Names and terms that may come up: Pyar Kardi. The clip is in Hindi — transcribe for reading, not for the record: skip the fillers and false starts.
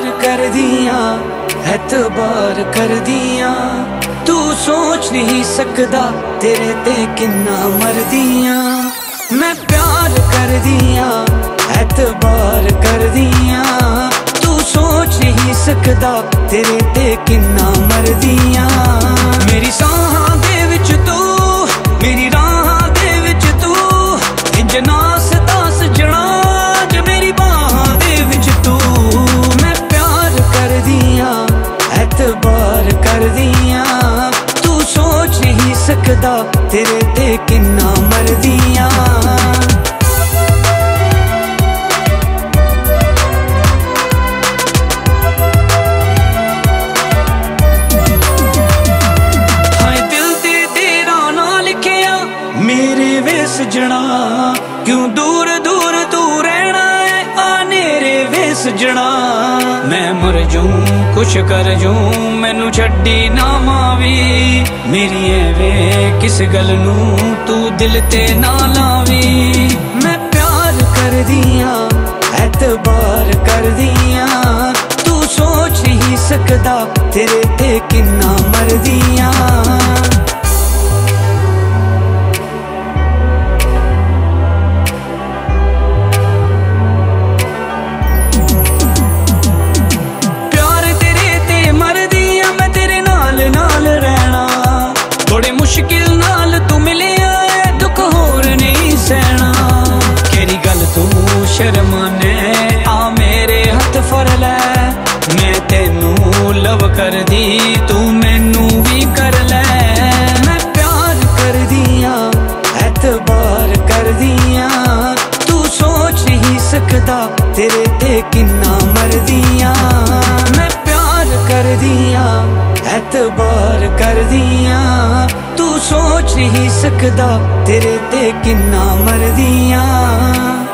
प्यार कर दिया, एतबार कर दिया, तू सोच नहीं सकदा तेरे ते किन्ना मर दिया। मैं प्यार कर दिया, एतबार कर दिया, तू सोच नहीं सकदा तेरे ते किन्ना मर दिया। मेरी सांहां दे विच तू, मेरी राहां दे विच तू, इंज ना सतास जड़ा ज मेरी बाहां दे विच तू। मैं प्यार कर दिया, एतबार कर दिया, तू सोच नहीं सकदा तेरे ते किन्ना मर दिया। सजना क्यों दूर दूर तू रहना है, आनेरे वे सजना। मैं मर जाऊं कुछ कर जाऊं, मैनू छड्डी ना मावी। मेरी वे किस गल नू तू दिल ते ना लावी। मैं प्यार कर दिया, एतबार कर दिया, तू सोच नहीं सकदा तेरे ते किन्ना मर दिया। शर्माने आ मेरे हथ फर लै, मैं तेनू लव कर दी तू मैनू भी कर लै। मैं प्यार कर दिया, एतबार कर दिया, तू सोच नहीं सकदा तेरे ते किन्ना मर दिया। मैं प्यार कर दिया, एतबार कर दिया, तू सोच नहीं सकदा तेरे ते किन्ना मर दिया।